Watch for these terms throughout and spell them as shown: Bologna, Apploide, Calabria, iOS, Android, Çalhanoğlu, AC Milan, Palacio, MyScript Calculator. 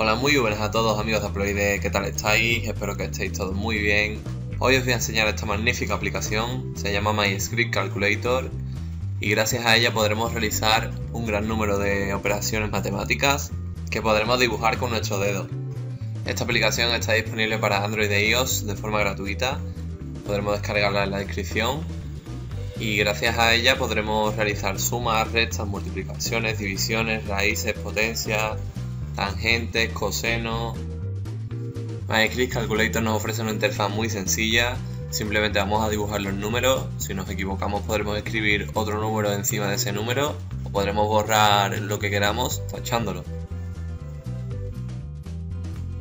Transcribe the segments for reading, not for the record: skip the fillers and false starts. Hola, muy buenas a todos amigos de Apploide, ¿qué tal estáis? Espero que estéis todos muy bien. Hoy os voy a enseñar esta magnífica aplicación, se llama MyScript Calculator y gracias a ella podremos realizar un gran número de operaciones matemáticas que podremos dibujar con nuestro dedo. Esta aplicación está disponible para Android e iOS de forma gratuita, podremos descargarla en la descripción y gracias a ella podremos realizar sumas, restas, multiplicaciones, divisiones, raíces, potencias, tangentes, cosenos. MyScript Calculator nos ofrece una interfaz muy sencilla, simplemente vamos a dibujar los números, si nos equivocamos podremos escribir otro número encima de ese número o podremos borrar lo que queramos tachándolo.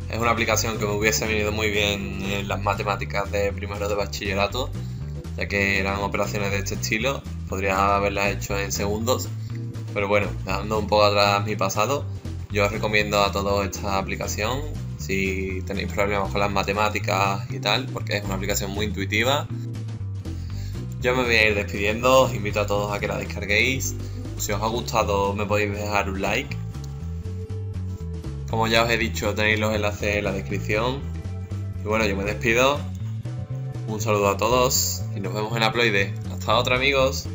Es una aplicación que me hubiese venido muy bien en las matemáticas de primero de bachillerato, ya que eran operaciones de este estilo, podría haberlas hecho en segundos, pero bueno, dejando un poco atrás mi pasado, yo os recomiendo a todos esta aplicación. Si tenéis problemas con las matemáticas y tal, porque es una aplicación muy intuitiva. Yo me voy a ir despidiendo, os invito a todos a que la descarguéis. Si os ha gustado me podéis dejar un like. Como ya os he dicho, tenéis los enlaces en la descripción. Y bueno, yo me despido. Un saludo a todos y nos vemos en Apploide. Hasta otra, amigos.